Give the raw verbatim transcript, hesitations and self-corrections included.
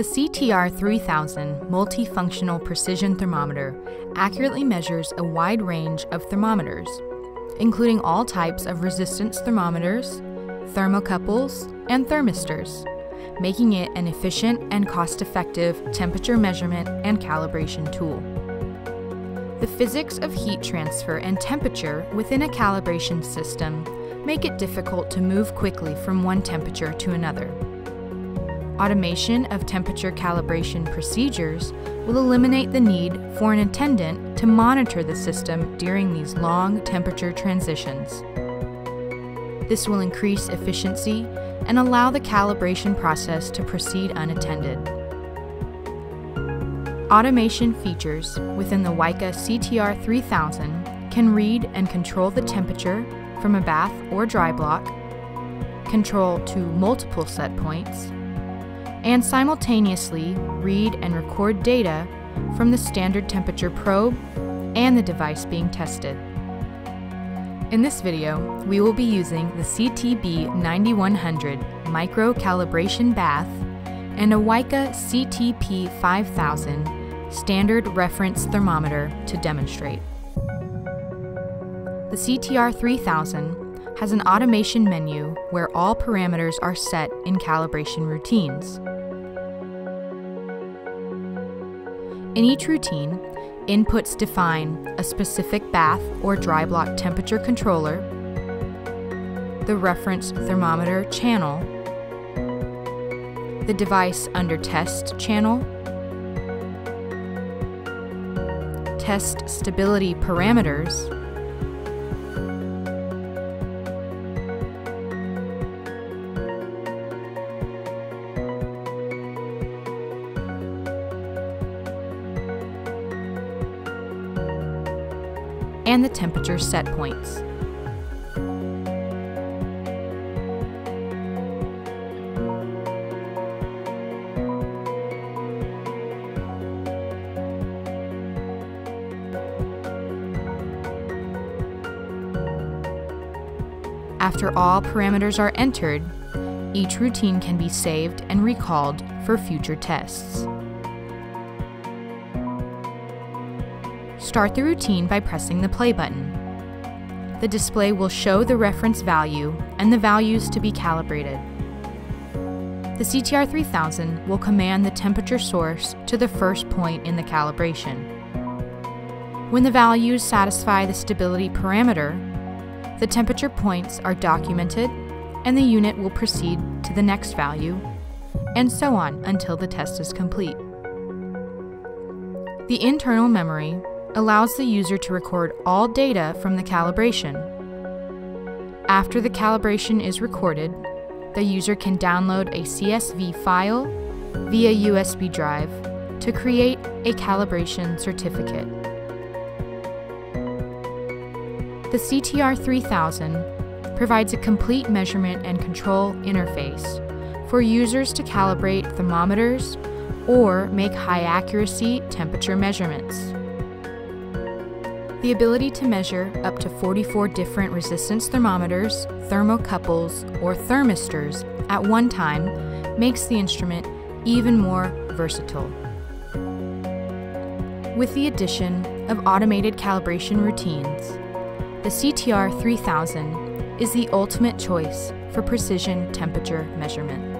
The C T R three thousand Multifunctional Precision Thermometer accurately measures a wide range of thermometers, including all types of resistance thermometers, thermocouples, and thermistors, making it an efficient and cost-effective temperature measurement and calibration tool. The physics of heat transfer and temperature within a calibration system make it difficult to move quickly from one temperature to another. Automation of temperature calibration procedures will eliminate the need for an attendant to monitor the system during these long temperature transitions. This will increase efficiency and allow the calibration process to proceed unattended. Automation features within the WIKA C T R three thousand can read and control the temperature from a bath or dry block, control to multiple set points, and simultaneously read and record data from the standard temperature probe and the device being tested. In this video, we will be using the C T B ninety-one hundred micro calibration bath and a WIKA C T P five thousand standard reference thermometer to demonstrate. The C T R three thousand has an automation menu where all parameters are set in calibration routines. In each routine, inputs define a specific bath or dry block temperature controller, the reference thermometer channel, the device under test channel, test stability parameters, and the temperature set points. After all parameters are entered, each routine can be saved and recalled for future tests. Start the routine by pressing the play button. The display will show the reference value and the values to be calibrated. The C T R three thousand will command the temperature source to the first point in the calibration. When the values satisfy the stability parameter, the temperature points are documented and the unit will proceed to the next value, and so on until the test is complete. The internal memory allows the user to record all data from the calibration. After the calibration is recorded, the user can download a C S V file via U S B drive to create a calibration certificate. The C T R three thousand provides a complete measurement and control interface for users to calibrate thermometers or make high-accuracy temperature measurements. The ability to measure up to forty-four different resistance thermometers, thermocouples, or thermistors at one time makes the instrument even more versatile. With the addition of automated calibration routines, the C T R three thousand is the ultimate choice for precision temperature measurement.